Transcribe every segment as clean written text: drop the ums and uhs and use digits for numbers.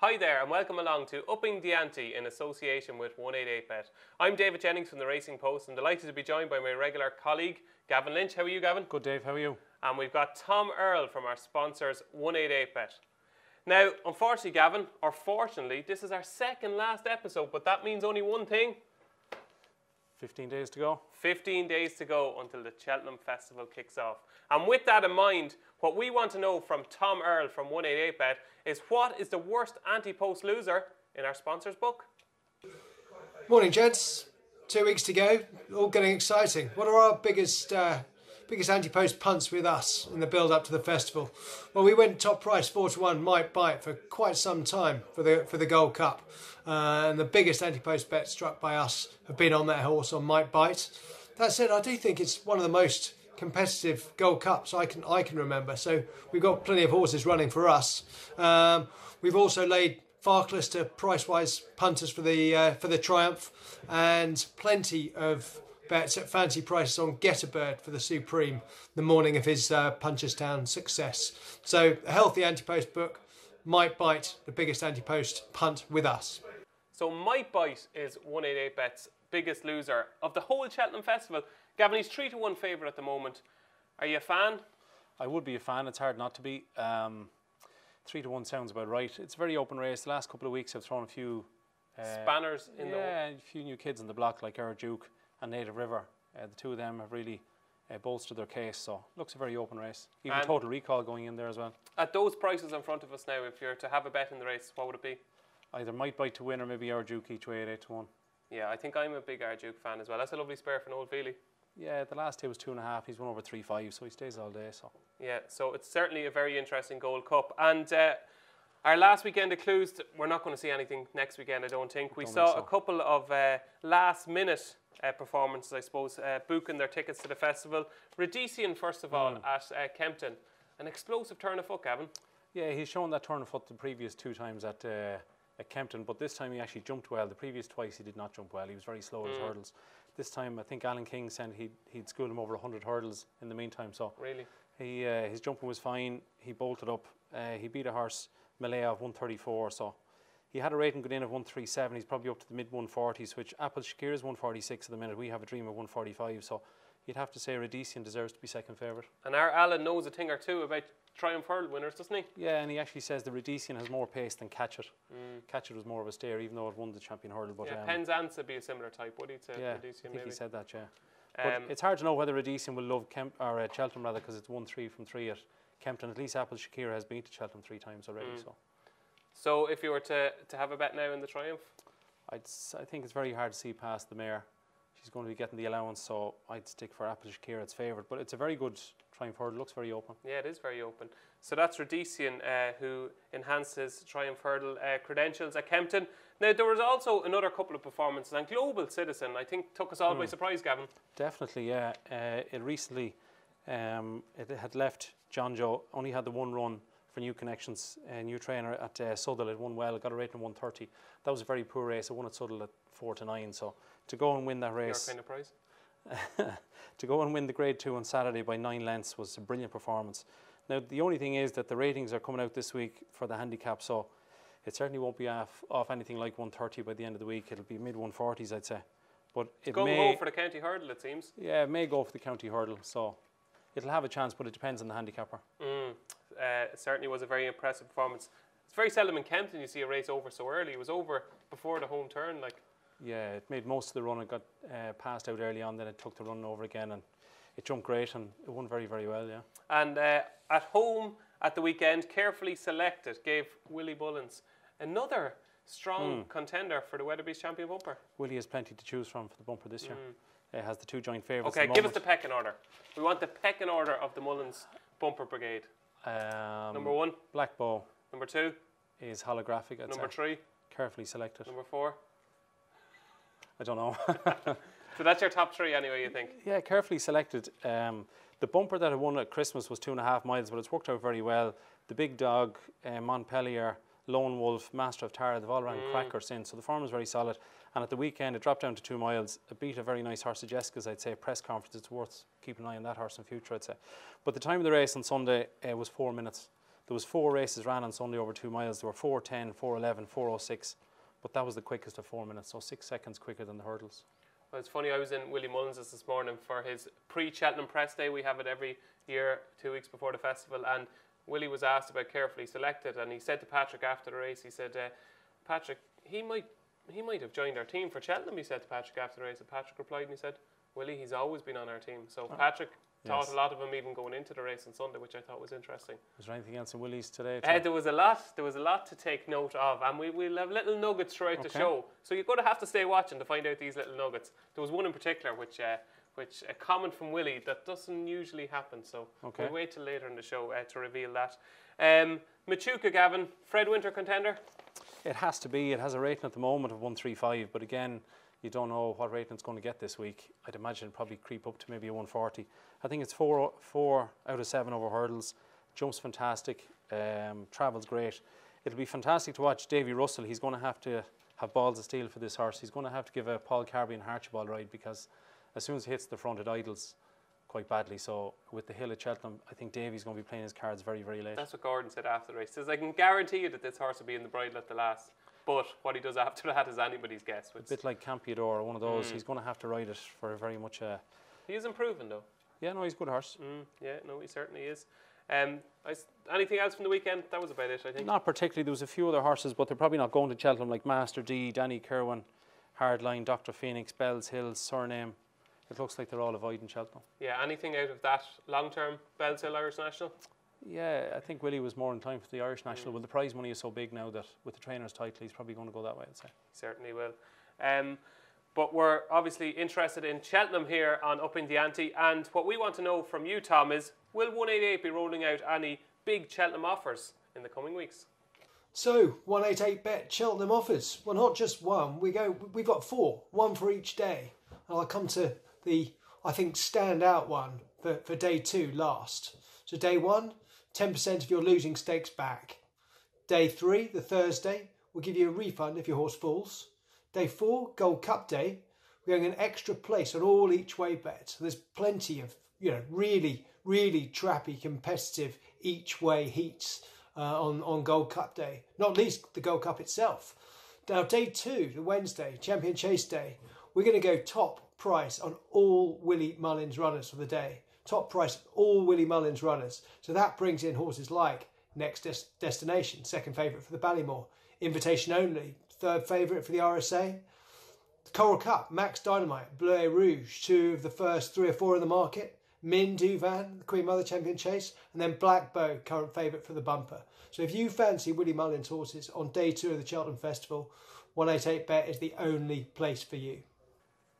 Hi there and welcome along to Upping the Ante in association with 188Bet. I'm David Jennings from the Racing Post and delighted to be joined by my regular colleague Gavin Lynch. How are you, Gavin? Good, Dave, how are you? And we've got Tom Earle from our sponsors 188Bet. Now, unfortunately, Gavin, or fortunately, this is our second last episode, but that means only one thing. 15 days to go. 15 days to go until the Cheltenham Festival kicks off. And with that in mind, what we want to know from Tom Earle from 188Bet is what is the worst anti-post loser in our sponsor's book? Morning, gents. 2 weeks to go. All getting exciting. What are our biggest anti-post punts with us in the build-up to the festival? Well, we went top price 4-1 Might Bite for quite some time for the Gold Cup, and the biggest anti-post bets struck by us have been on that horse, on Might Bite. That said, I do think it's one of the most competitive Gold Cups I can remember. So we've got plenty of horses running for us. We've also laid Farclester price-wise punters for the Triumph, and plenty of bets at fancy prices on Getabird for the Supreme the morning of his Punchestown success. So a healthy anti-post book. Might Bite, the biggest anti-post punt with us. So Might Bite is 188bet's biggest loser of the whole Cheltenham Festival. Gavin, he's 3-1 favourite at the moment. Are you a fan? I would be a fan. It's hard not to be. 3-1 sounds about right. It's a very open race. The last couple of weeks have thrown a few spanners in a few new kids in the block like Arduke and Native River. The two of them have really bolstered their case, so looks a very open race. Even and Total Recall going in there as well. At those prices in front of us now, if you're to have a bet in the race, what would it be? Either Might Bite to win or maybe Arduke each way at 8-1. Yeah, I think I'm a big Arduke fan as well. That's a lovely spare for an old Feely. Yeah, the last day was 2.5. He's won over 3.5, so he stays all day. So yeah, so it's certainly a very interesting Gold Cup. And our last weekend of Clues, we're not going to see anything next weekend, I don't think. We saw a couple of last-minute performances, I suppose, booking their tickets to the festival. Radicean, first of all, at Kempton. An explosive turn of foot, Gavin. Yeah, he's shown that turn of foot the previous two times at Kempton, but this time he actually jumped well. The previous twice he did not jump well. He was very slow at his hurdles. This time I think Alan King said he'd schooled him over 100 hurdles in the meantime. So really, his jumping was fine. He bolted up. He beat a horse, Malaya, of 134. So he had a rating good in of 137. He's probably up to the mid 140s, which Apple's Shakira is 146 at the minute. We have a dream of 145. So you'd have to say Radicean deserves to be second favourite. And our Alan knows a thing or two about Triumph Hurdle winners, doesn't he? Yeah, and he actually says the Radicean has more pace than Catch It. Catch It was more of a stare, even though it won the Champion Hurdle. But yeah, Penzance would be a similar type, would he? Yeah, Radicean, I think maybe he said that, yeah. But it's hard to know whether Radicean will love Cheltenham, rather, because it's 1-3 from 3 at Kempton. At least Apple's Shakira has been to Cheltenham 3 times already. So if you were to have a bet now in the Triumph? I think it's very hard to see past the mare. She's going to be getting the allowance, so I'd stick for Apple's Shakira, its favourite. But it's a very good Triumph Hurdle. Looks very open. Yeah, it is very open. So that's Radicean, who enhances Triumph Hurdle credentials at Kempton. Now, there was also another couple of performances, and Global Citizen, I think, took us all by surprise, Gavin. Definitely, yeah. It recently, it had left John Joe, only had the one run for New Connections, a new trainer at Southerl. It won well, it got a rating of 130. That was a very poor race. It won at Southerl at 4-9, so to go and win that race, your kind of prize. To go and win the Grade 2 on Saturday by 9 lengths was a brilliant performance. Now, the only thing is that the ratings are coming out this week for the handicap, so it certainly won't be off anything like 130 by the end of the week. It'll be mid 140s, I'd say. But it may go for the county hurdle, it seems. Yeah, it may go for the county hurdle, so it'll have a chance, but it depends on the handicapper. It certainly was a very impressive performance. It's very seldom in Kempton you see a race over so early. It was over before the home turn, like. Yeah, it made most of the run. It got passed out early on, then it took the run over again, and it jumped great and it won very, very well, yeah. And at home at the weekend, Carefully Selected gave Willie Mullins another strong contender for the Weatherby's Champion Bumper. Willie has plenty to choose from for the bumper this year. It has the two joint favourites. Okay, give us the pecking order. We want the pecking order of the Mullins Bumper Brigade. Number 1, Black Bow. Number 2 is Holographic. Number 3, Carefully Selected. Number 4. I don't know. So that's your top 3 anyway, you think? Yeah, Carefully Selected. The bumper that I won at Christmas was 2.5 miles, but it's worked out very well. The Big Dog, Montpellier, Lone Wolf, Master of Tara, they've all ran cracker since, so the form is very solid. And at the weekend, it dropped down to 2 miles. It beat a very nice horse of Jessica's, I'd say, press conference. It's worth keeping an eye on that horse in future, I'd say. But the time of the race on Sunday was 4 minutes. There was four races ran on Sunday over 2 miles. There were 4:10, 4:11, 4:06, but that was the quickest of 4 minutes, so 6 seconds quicker than the hurdles. Well, it's funny, I was in Willie Mullins this morning for his pre-Cheltenham Press Day. We have it every year, 2 weeks before the festival, and Willie was asked about Carefully Selected, and he said to Patrick after the race, he said, Patrick, he might have joined our team for Cheltenham, he said to Patrick after the race, and Patrick replied and he said, Willie, he's always been on our team. So Patrick taught a lot of him even going into the race on Sunday, which I thought was interesting. Was there anything else in Willie's today? There was a lot. There was a lot to take note of, and we'll have little nuggets throughout the show. So you're going to have to stay watching to find out these little nuggets. There was one in particular, which a comment from Willie that doesn't usually happen. So we'll wait till later in the show to reveal that. Machuca, Gavin, Fred Winter contender? It has to be. It has a rating at the moment of 135, but again, you don't know what rating it's going to get this week. I'd imagine it'll probably creep up to maybe a 140. I think it's four out of seven over hurdles. Jumps fantastic. Travels great. It'll be fantastic to watch Davy Russell. He's going to have balls of steel for this horse. He's going to have to give a Paul Carby and Archibald ride, because as soon as he hits the front, it idles quite badly. So with the hill at Cheltenham, I think Davy's going to be playing his cards very, very late. That's what Gordon said after the race. He says, I can guarantee you that this horse will be in the bridle at the last. But what he does after that is anybody's guess. A bit like Campiador, one of those. He's going to have to ride it for very much a... He is improving, though. Yeah, no, he's a good horse. Yeah, no, he certainly is. Anything else from the weekend? That was about it, I think. Not particularly. There was a few other horses, but they're probably not going to Cheltenham, like Master D, Danny Kerwin, Hardline, Dr. Phoenix, Bells Hill, Surname. It looks like they're all avoiding Cheltenham. Yeah, anything out of that long-term Bells Hill Irish National? Yeah, I think Willie was more in time for the Irish National. Well, the prize money is so big now that with the trainer's title, he's probably going to go that way, I'd say. Certainly will. But we're obviously interested in Cheltenham here on Upping the Ante. And what we want to know from you, Tom, is will 188 be rolling out any big Cheltenham offers in the coming weeks? So, 188Bet Cheltenham offers. Well, not just one. We've got four. One for each day. And I'll come to the, I think, standout one for day two last. So day one, 10% of your losing stakes back. Day three, the Thursday, we'll give you a refund if your horse falls. Day four, Gold Cup Day, we're going an extra place on all each way bets. So there's plenty of, you know, really, really trappy, competitive each way heats on Gold Cup Day. Not least the Gold Cup itself. Now day two, the Wednesday, Champion Chase Day, we're going to go top price on all Willie Mullins runners for the day. Top price of all Willie Mullins runners. So that brings in horses like Next Destination, second favourite for the Ballymore, Invitation Only, third favourite for the RSA, the Coral Cup, Max Dynamite, Bleu Rouge, two of the first three or four in the market, Min Duvan, the Queen Mother Champion Chase, and then Black Bow, current favourite for the Bumper. So if you fancy Willie Mullins horses on day two of the Cheltenham Festival, 188Bet is the only place for you.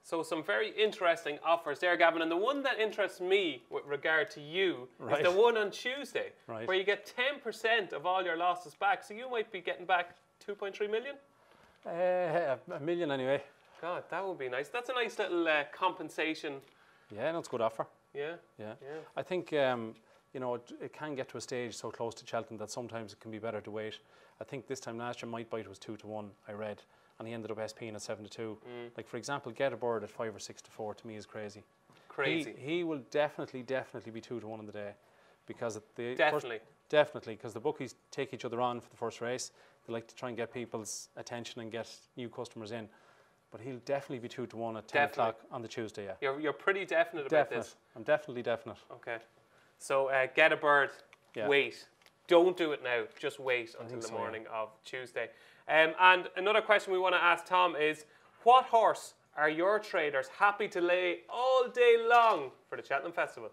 So some very interesting offers there, Gavin. And the one that interests me with regard to you is the one on Tuesday, where you get 10% of all your losses back. So you might be getting back 2.3 million? A million anyway. God, that would be nice. That's a nice little compensation. Yeah, that's a good offer. Yeah? Yeah. I think, you know, it can get to a stage so close to Cheltenham that sometimes it can be better to wait. I think this time last year, Might Bite was 2-1, I read. And he ended up SPing at 7-2. Like, for example, Getabird at 5 or 6-4 to me is crazy. Crazy. He will definitely be 2-1 on the day, because at the definitely because the bookies take each other on for the first race. They like to try and get people's attention and get new customers in. But he'll definitely be 2-1 at 10 o'clock on the Tuesday. Yeah. You're pretty definite about this. I'm definite. Okay. So Getabird, wait. Don't do it now. Just wait until the morning of Tuesday. And another question we want to ask Tom is, what horse are your traders happy to lay all day long for the Cheltenham Festival?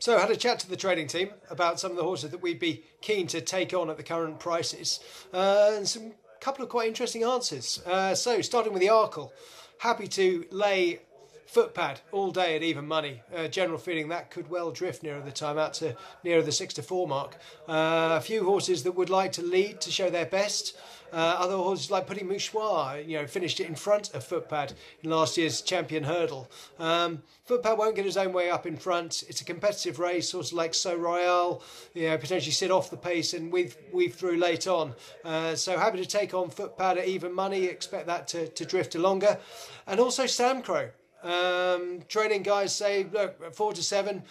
So I had a chat to the trading team about some of the horses that we'd be keen to take on at the current prices. And some couple of quite interesting answers. So starting with the Arkle, happy to lay Footpad all day at even money. General feeling that could well drift nearer the time out to nearer the 6-4 mark. A few horses that would like to lead to show their best. Other horses like Petit Mouchoir, you know, finished it in front of Footpad in last year's Champion Hurdle. Footpad won't get his own way up in front. It's a competitive race. Horses like So Royale, you know, potentially sit off the pace and weave through late on. So happy to take on Footpad at even money. Expect that to drift to longer. And also Sam Crow. Training guys say, look, 4-7.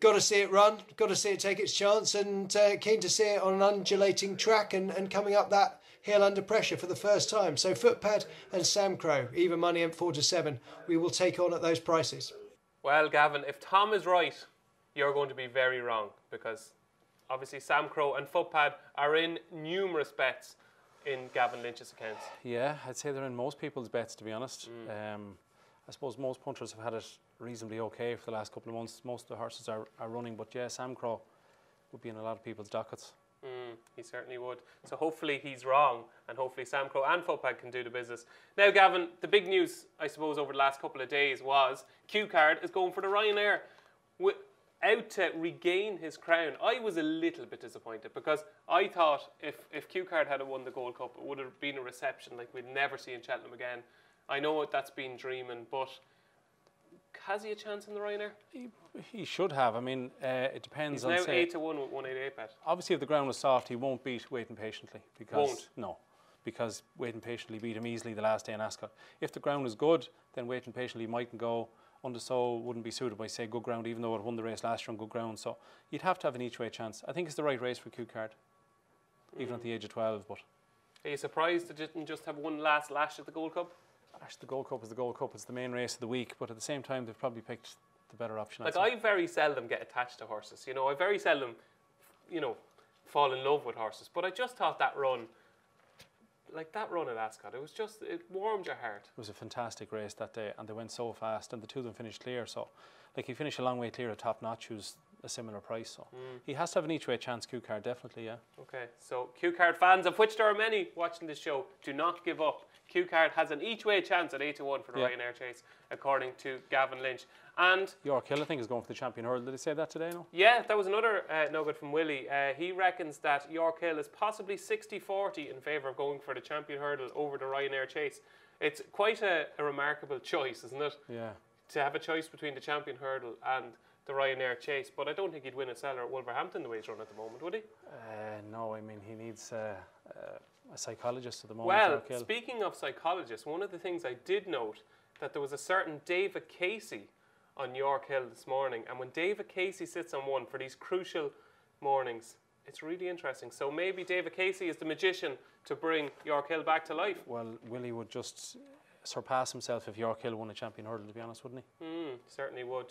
Got to see it run, got to see it take its chance, and keen to see it on an undulating track and coming up that hill under pressure for the first time. So Footpad and Sam Crow, even money and 4-7, we will take on at those prices. Well, Gavin, if Tom is right, you're going to be very wrong, because obviously Sam Crow and Footpad are in numerous bets in Gavin Lynch's accounts. Yeah, I'd say they're in most people's bets, to be honest. I suppose most punters have had it reasonably okay for the last couple of months. Most of the horses are running, but yeah, Sam Crow would be in a lot of people's dockets. He certainly would. So hopefully he's wrong, and hopefully Sam Crow and Footpad can do the business. Now, Gavin, the big news, I suppose, over the last couple of days was Cue Card is going for the Ryanair out to regain his crown. I was a little bit disappointed, because I thought if Cue Card had won the Gold Cup, it would have been a reception like we'd never see in Cheltenham again. I know that's been dreaming, but has he a chance in the Ryanair? He should have. I mean, it depends on... He's now say, 8-1 with 188Bet. Obviously, if the ground was soft, he won't beat Waiting Patiently. Because, won't? No, because Waiting Patiently beat him easily the last day in Ascot. If the ground was good, then Waiting Patiently mightn't go. Undersow wouldn't be suited by, say, good ground, even though it won the race last year on good ground. So you'd have to have an each-way chance. I think it's the right race for Cue Card, even at the age of 12. But are you surprised they didn't just have one last lash at the Gold Cup? Actually, the Gold Cup is the Gold Cup. It's the main race of the week, but at the same time, they've probably picked the better option. Like, I very seldom get attached to horses. You know, I very seldom, you know, fall in love with horses. But I just thought that run, like that run at Ascot, it was just, it warmed your heart. It was a fantastic race that day, and they went so fast, and the two of them finished clear. So, like, he finished a long way clear at Top Notch, who's a similar price. So he has to have an each-way chance, Cue Card, definitely, yeah. Okay, so Cue Card fans, of which there are many watching this show, do not give up. Cue Card has an each-way chance at 8-1 for the Ryanair Chase, according to Gavin Lynch. And Yorkhill, I think, is going for the Champion Hurdle. Did he say that today? No. Yeah, that was another nugget from Willie. He reckons that Yorkhill is possibly 60-40 in favour of going for the Champion Hurdle over the Ryanair Chase. It's quite a remarkable choice, isn't it? Yeah. To have a choice between the Champion Hurdle and the Ryanair Chase, but I don't think he'd win a seller at Wolverhampton the way he's run at the moment, would he? No, I mean, he needs a psychologist at the moment. Well, speaking of psychologists, one of the things I did note that there was a certain David Casey on Yorkhill this morning, and when David Casey sits on one for these crucial mornings, it's really interesting. So maybe David Casey is the magician to bring Yorkhill back to life. Well, Willie would just surpass himself if Yorkhill won a Champion Hurdle, to be honest, wouldn't he? Certainly would.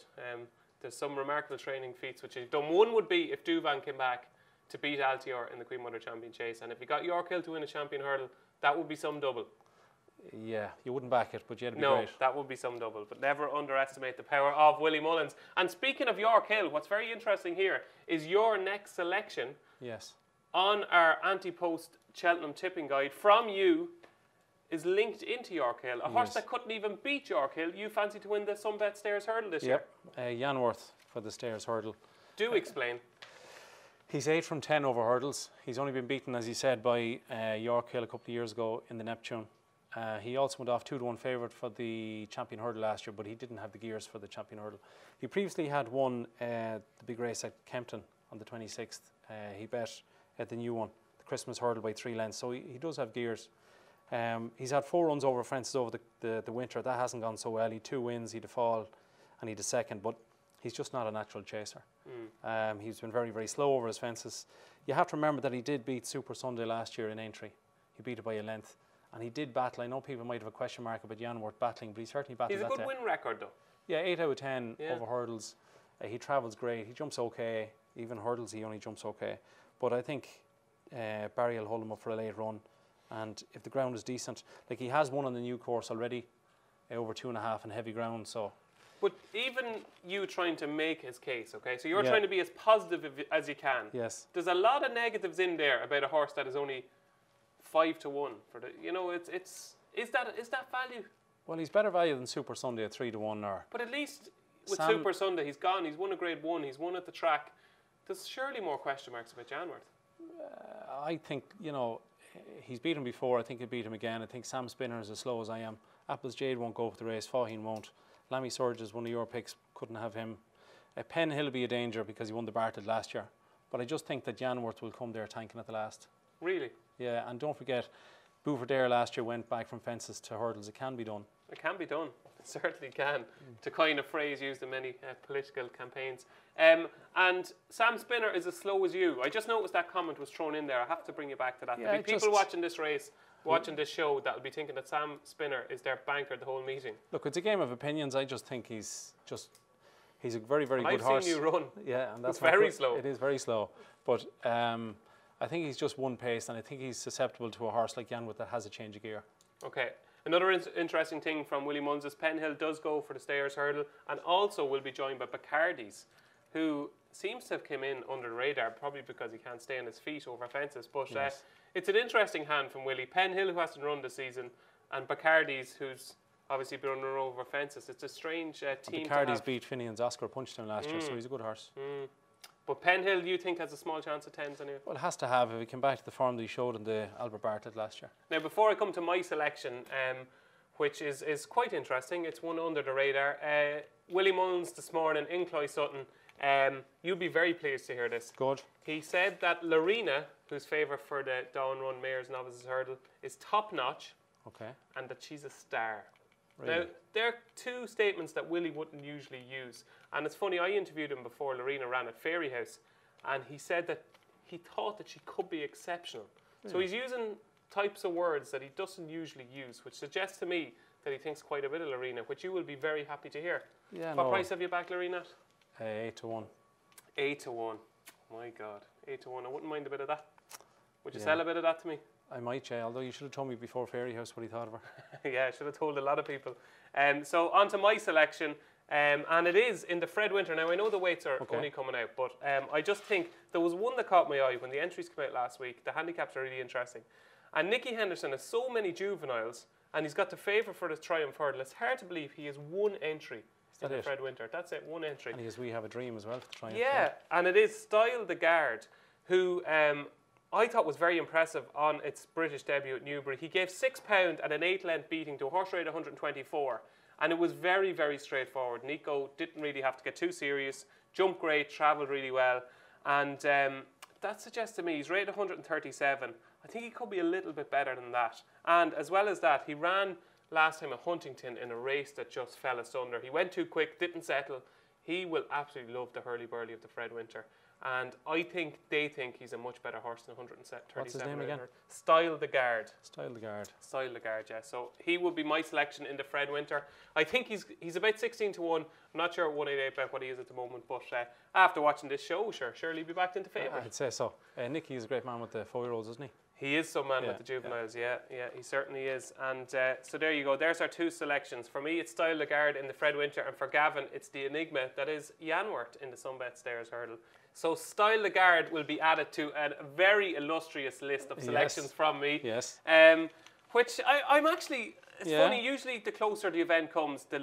There's some remarkable training feats which he's done. One would be if Duvan came back to beat Altior in the Queen Mother Champion Chase, and if he got Yorkhill to win a Champion Hurdle, that would be some double. Yeah, you wouldn't back it, but you'd be great. No, that would be some double, but never underestimate the power of Willie Mullins. And speaking of Yorkhill, what's very interesting here is your next selection. Yes. On our anti-post Cheltenham tipping guide from you is linked into Yorkhill, a horse that couldn't even beat Yorkhill. You fancy to win the Sunbet Stairs Hurdle this year? Yanworth for the Stairs Hurdle. Do explain. He's 8 from 10 over hurdles. He's only been beaten, as you said, by Yorkhill a couple of years ago in the Neptune. He also went off 2-1 favourite for the Champion Hurdle last year, but he didn't have the gears for the Champion Hurdle. He previously had won the big race at Kempton on the 26th. He bet at the new one, the Christmas Hurdle, by 3 lengths, so he does have gears. He's had 4 runs over fences over the winter. That hasn't gone so well. He had 2 wins, he had a fall, and he had a second, but he's just not a natural chaser. He's been very, very slow over his fences. You have to remember that he did beat Super Sunday last year in Aintree. He beat it by a length, and he did battle. I know people might have a question mark about Yanworth battling, but he certainly battled that day. He's a good win record, though. Yeah, 8 out of 10 over hurdles. He travels great. He jumps okay. Even hurdles, he only jumps okay. But I think Barry will hold him up for a late run. And if the ground is decent, like he has won on the new course already, over 2.5 and heavy ground, so. But even you trying to make his case, okay? So you're trying to be as positive as you can. Yes. There's a lot of negatives in there about a horse that is only 5-1 for the, you know, it's is that value? Well, he's better value than Super Sunday at 3-1 or. But at least with Sam, Super Sunday, he's gone. He's won a Grade 1. He's won at the track. There's surely more question marks about Yanworth. I think, you know, he's beat him before. I think he'll beat him again. I think Sam Spinner is as slow as I am. Apple's Jade won't go for the race. Faheen won't. Lammy Surge is one of your picks. Couldn't have him. Penn Hill will be a danger because he won the Bartlett last year. But I just think that Yanworth will come there tanking at the last. Really? Yeah, and don't forget, Bouverdaire last year went back from fences to hurdles. It can be done. It can be done. It certainly can. To coin a phrase used in many political campaigns. And Sam Spinner is as slow as you. I just noticed that comment was thrown in there. I have to bring you back to that. Yeah, there'll be people watching this race, watching this show, that'll be thinking that Sam Spinner is their banker the whole meeting. Look, it's a game of opinions. I just think he's a very, very good horse. I've seen you run. Yeah, and that's very slow. It is very slow. But I think he's just one pace, and I think he's susceptible to a horse like Yanworth that has a change of gear. Okay. Another interesting thing from Willie Mullins is Penhill does go for the Stairs Hurdle, and also will be joined by Bacardi's, who seems to have come in under the radar, probably because he can't stay on his feet over fences. But it's an interesting hand from Willie. Penhill, who hasn't run this season, and Bacardi's, who's obviously been running over fences. It's a strange team. Bacardi's beat Finian's Oscar Punchdown last year, so he's a good horse. But Penhill, you think, has a small chance of tens anyway? Well, it has to have if he came back to the form that he showed in the Albert Bartlett last year. Now, before I come to my selection, which is quite interesting, it's one under the radar. Willie Mullins this morning in Cloysutton. You'll be very pleased to hear this. Good. He said that Lorena, who's favourite for the Down Run Mayor's Novices Hurdle, is top notch. Okay. And that she's a star. Really? Now, there are two statements that Willie wouldn't usually use. And it's funny, I interviewed him before Lorena ran at Fairy House, and he said that he thought that she could be exceptional. Really? So he's using types of words that he doesn't usually use, which suggests to me that he thinks quite a bit of Lorena, which you will be very happy to hear. Yeah, what price have you backed Lorena at? 8 to 1. 8 to 1. My God. 8 to 1. I wouldn't mind a bit of that. Would you sell a bit of that to me? I might, yeah, although you should have told me before Fairy House what he thought of her. Yeah, I should have told a lot of people. So on to my selection, and it is in the Fred Winter. Now, I know the weights are only coming out, but I just think there was one that caught my eye when the entries came out last week. The handicaps are really interesting. And Nicky Henderson has so many juveniles, and he's got the favour for the Triumph Hurdle. It's hard to believe he has one entry in the Fred Winter. That's it, one entry. And he has We Have a Dream as well for the Triumph. Yeah, and it is Style the Guard, who... I thought was very impressive on its British debut at Newbury. He gave £6 and an 8-length beating to a horse rate 124. And it was very, very straightforward. Nico didn't really have to get too serious. Jumped great, travelled really well. And that suggests to me he's rated 137. I think he could be a little bit better than that. And as well as that, he ran last time at Huntington in a race that just fell asunder. He went too quick, didn't settle. He will absolutely love the hurly-burly of the Fred Winter. And I think they think he's a much better horse than 137. What's his name again? Style the Guard. Style the Guard. Style the Guard, yeah. So he would be my selection in the Fred Winter. I think he's about 16 to 1. I'm not sure at 188 what he is at the moment, but after watching this show, surely he'll be backed into favour. I'd say so. Nicky is a great man with the 4-year-olds, isn't he? He is some man with the juveniles, yeah, he certainly is. And so there you go. There's our two selections. For me, it's Style the Guard in the Fred Winter, and for Gavin, it's the enigma that is Yanworth in the Sunbet Stairs Hurdle. So Style the Guard will be added to a very illustrious list of selections from me. Yes. Which I'm actually, it's funny, usually the closer the event comes, the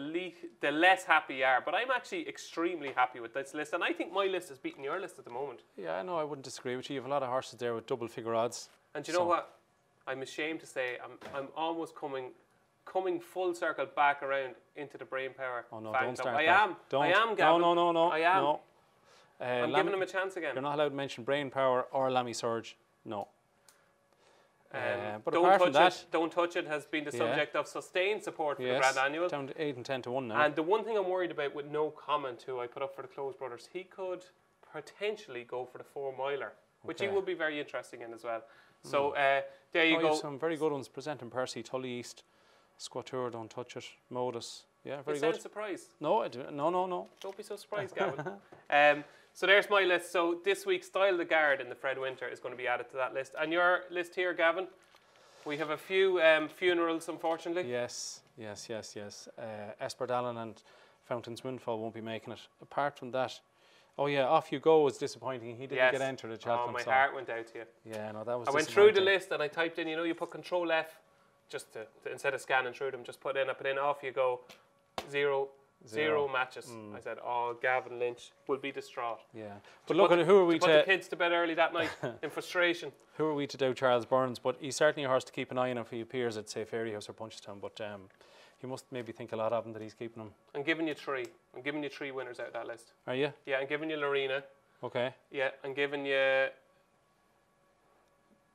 less happy you are. But I'm actually extremely happy with this list. And I think my list is beating your list at the moment. Yeah, I know, I wouldn't disagree with you. You have a lot of horses there with double figure odds. And you know what? I'm ashamed to say I'm almost coming full circle back around into the brain power. Oh no, don't start. I am, Gavin. No. I am. No. I'm giving him a chance again. You're not allowed to mention brain power or Lammy Surge. No. But don't apart touch from that, it. Don't touch it has been the subject of sustained support for the Grand Annual. Down to 8 and 10 to 1 now. And the one thing I'm worried about with no comment who I put up for the Close Brothers, he could potentially go for the 4-miler, which he would be very interesting in as well. So there you go. Some very good ones presenting Percy, Tully East, Squateur, Don't Touch It, Modus. Yeah, very good. You sound surprised. No, I do. No. Don't be so surprised, Gavin. So there's my list. So this week, Style the Guard in the Fred Winter is going to be added to that list. And your list here, Gavin, we have a few funerals, unfortunately. Yes. Esperdalen and Fountain's Windfall won't be making it. Apart from that, oh yeah, Off You Go was disappointing. He didn't get entered at Cheltenham. Oh, my heart went out to you. Yeah, no, that was disappointing. I went through the list and I typed in, you know, you put Control F, just to instead of scanning through them, just put in, I put in Off You Go, zero matches. I said, oh, Gavin Lynch will be distraught. Yeah, but look, who are we to put the kids to bed early that night in frustration? Who are we to do Charles Burns? But he's certainly a horse to keep an eye on if he appears at, say, Fairy House or Punchestown. But he must maybe think a lot of him that he's keeping him. I'm giving you three. I'm giving you three winners out of that list. Are you? Yeah, I'm giving you Lorena. Okay. Yeah, I'm giving you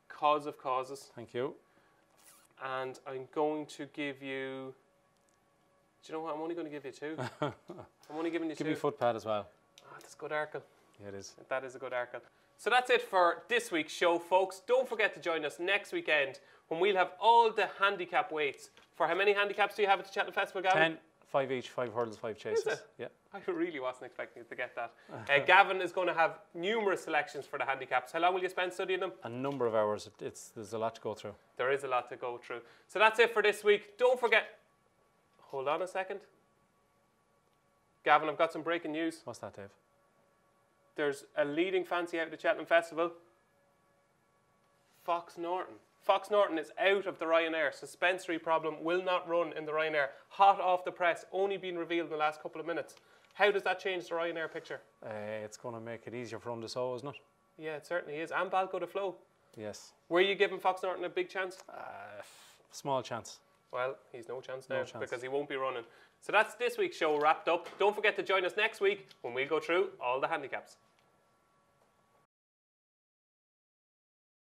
Cause of Causes. Thank you. And I'm going to give you... Do you know what? I'm only going to give you two. I'm only giving you two. Give me Footpad as well. Oh, That's a good Arkle. Yeah, it is. That is a good Arkle. So that's it for this week's show, folks. Don't forget to join us next weekend when we'll have all the handicap weights. For how many handicaps do you have at the Cheltenham Festival, Gavin? 10. 5 each, 5 hurdles, 5 chases. Is it? Yeah. I really wasn't expecting you to get that. Gavin is going to have numerous selections for the handicaps. How long will you spend studying them? A number of hours. There's a lot to go through. There is a lot to go through. So that's it for this week. Don't forget... Hold on a second. Gavin, I've got some breaking news. What's that, Dave? There's a leading fancy out of the Cheltenham Festival. Fox Norton. Fox Norton is out of the Ryanair. Suspensory problem, will not run in the Ryanair. Hot off the press, only been revealed in the last couple of minutes. How does that change the Ryanair picture? It's going to make it easier for him to sow, isn't it? Yeah, it certainly is. And Balco to flow. Yes. Were you giving Fox Norton a big chance? Small chance. Well, he's no chance now because he won't be running. So that's this week's show wrapped up. Don't forget to join us next week when we go through all the handicaps.